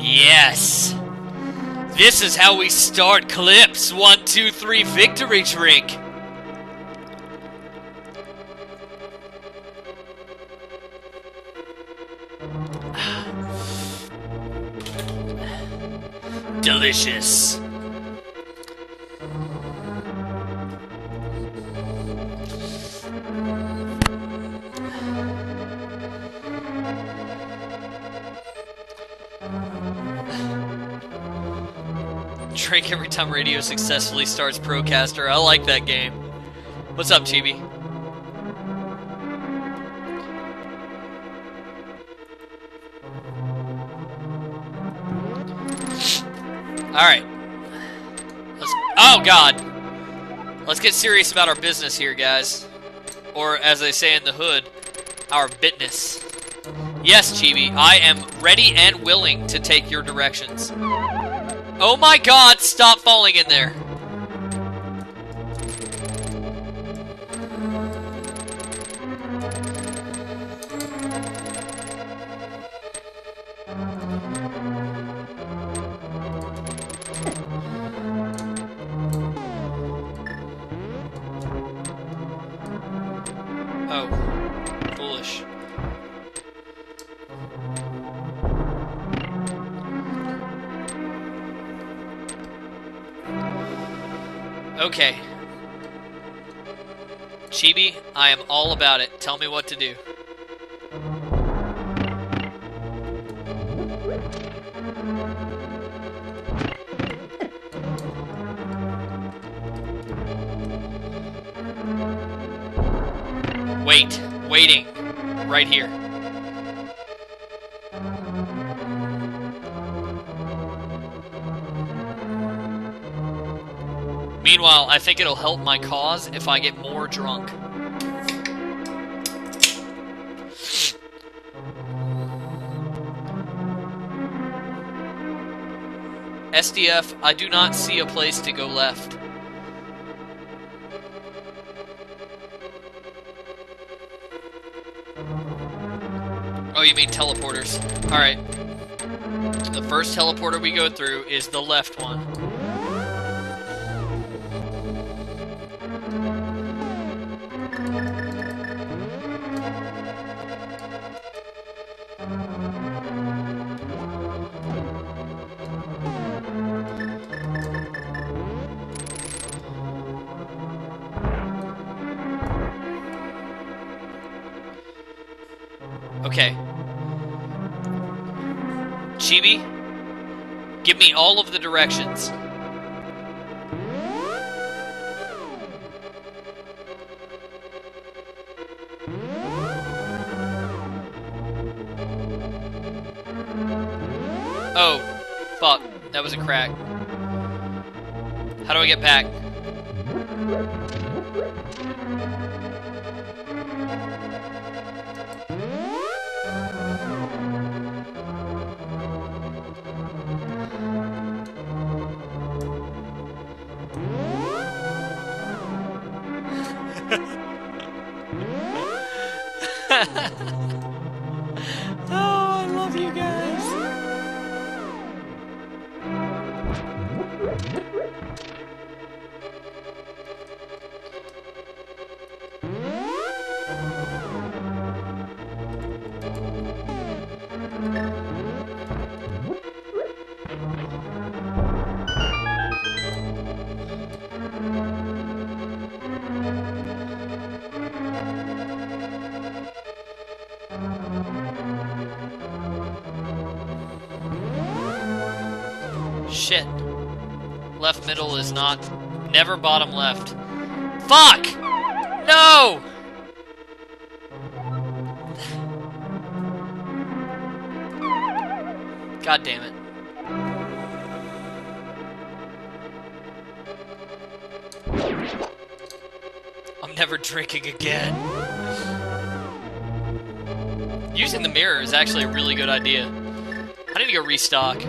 Yes! This is how we start clips! 1, 2, 3, victory drink! Delicious! Drink every time radio successfully starts Procaster. I like that game. What's up, Chibi? Alright. Oh, God. Let's get serious about our business here, guys. Or, as they say in the hood, our bitness. Yes, Chibi, I am ready and willing to take your directions. Oh my God, stop falling in there. Oh, foolish. Okay. Chibi, I am all about it. Tell me what to do. Wait. Waiting. Right here. Meanwhile, I think it'll help my cause if I get more drunk. SDF, I do not see a place to go left. Oh, you mean teleporters. Alright. The first teleporter we go through is the left one. Okay. Chibi, give me all of the directions. Oh, fuck. That was a crack. How do I get back? Shit. Left middle is not... Never bottom left. Fuck! No! God damn it. I'm never drinking again. Using the mirror is actually a really good idea. I need to go restock.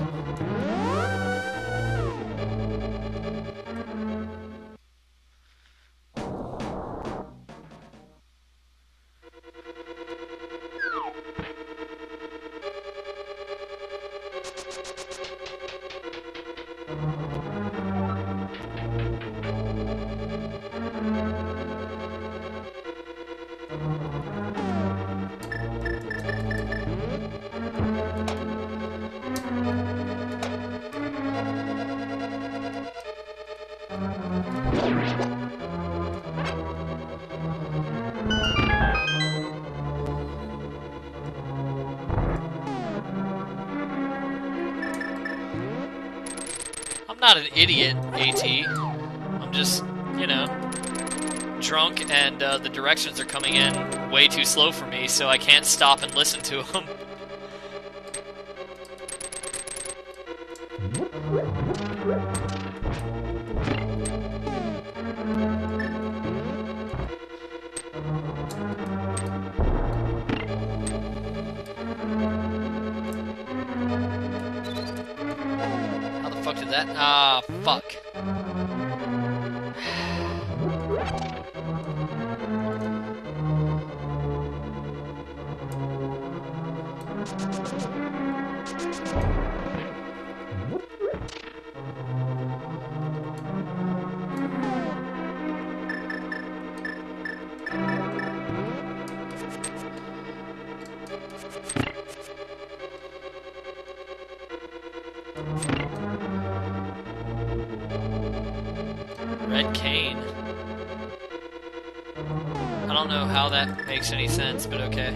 I'm not an idiot, AT. I'm just, you know, drunk, and the directions are coming in way too slow for me, so I can't stop and listen to them. How the fuck did that? Ah, fuck. Makes any sense, but okay.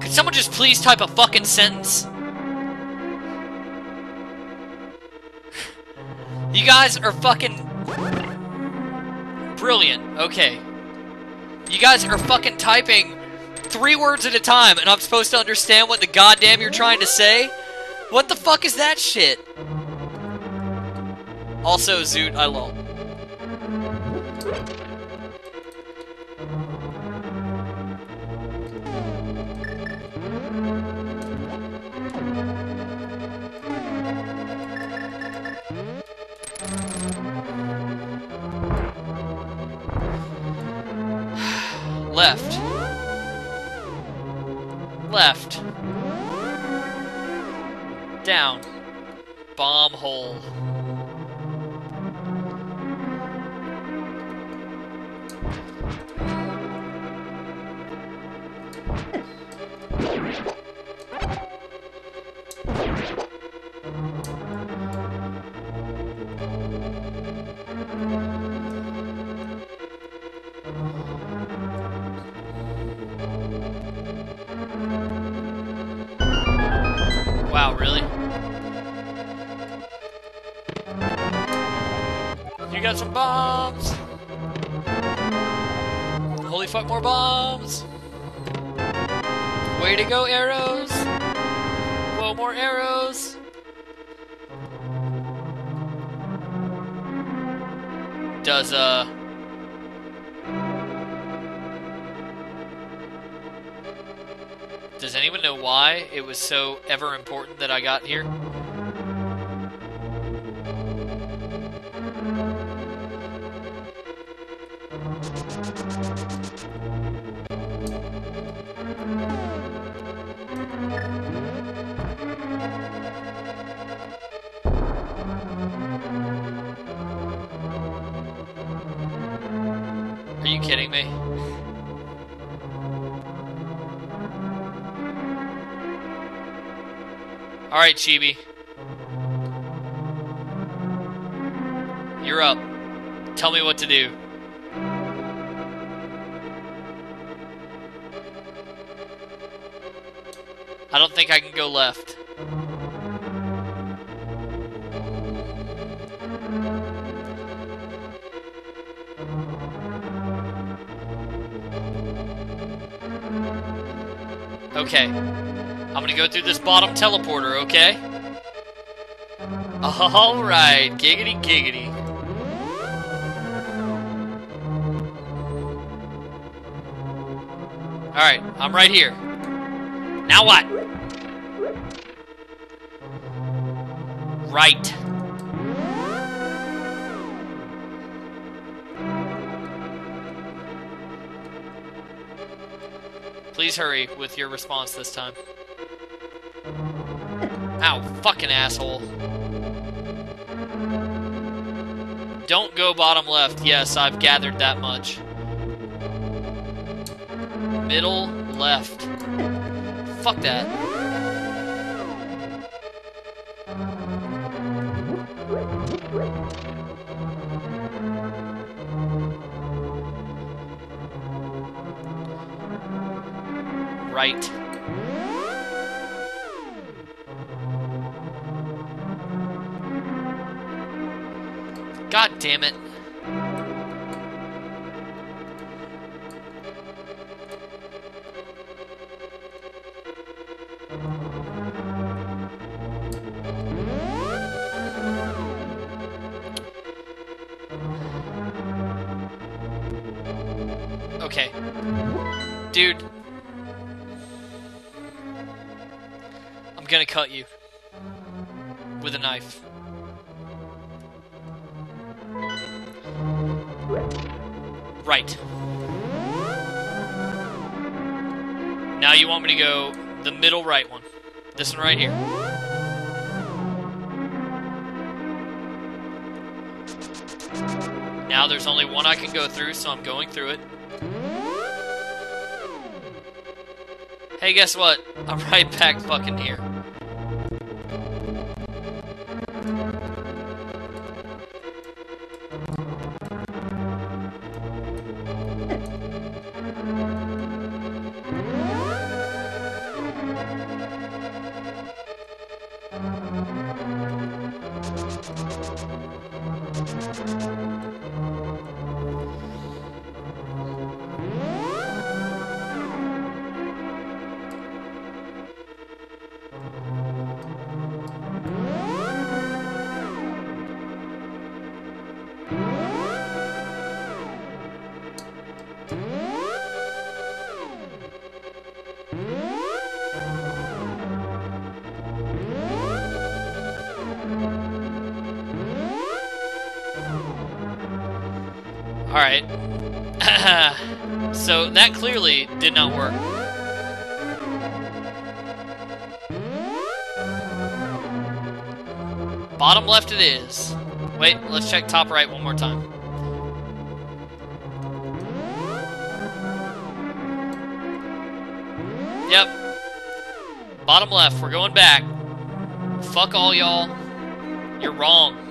Could someone just please type a fucking sentence? You guys are fucking brilliant. Okay. You guys are fucking typing 3 words at a time, and I'm supposed to understand what the goddamn you're trying to say? What the fuck is that shit? Also, Zoot, I lol. Left. Down. Bomb hole. Some bombs! Holy fuck, more bombs! Way to go, arrows! Whoa, more arrows! Does, does anyone know why it was so ever important that I got here? Are you kidding me? Alright, Chibi. You're up. Tell me what to do. I don't think I can go left. Okay, I'm gonna go through this bottom teleporter, okay? Alright, giggity giggity. Alright, I'm right here. Now what? Right. Please hurry with your response this time. Ow, fucking asshole. Don't go bottom left. Yes, I've gathered that much. Middle left. Fuck that. right. God damn it. Okay. Dude. I'm gonna cut you. With a knife. Right. Now you want me to go the middle right one. This one right here. Now there's only one I can go through, so I'm going through it. Hey, guess what? I'm right back fucking here. Alright. So that clearly did not work. Bottom left it is. Wait, let's check top right one more time. Yep. Bottom left, we're going back. Fuck all y'all. You're wrong.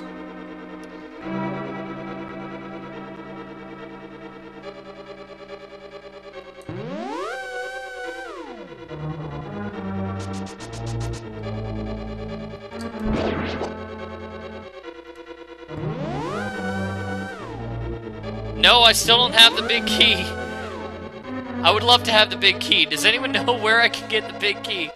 No, I still don't have the big key. I would love to have the big key. Does anyone know where I can get the big key?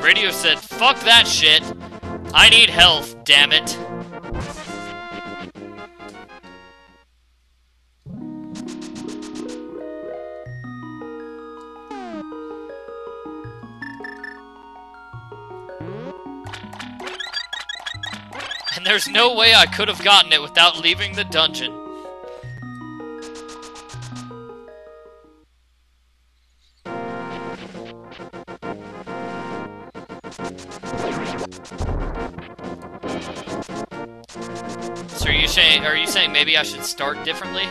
Radio said, fuck that shit. I need health, damn it. And there's no way I could have gotten it without leaving the dungeon. So are you saying maybe I should start differently?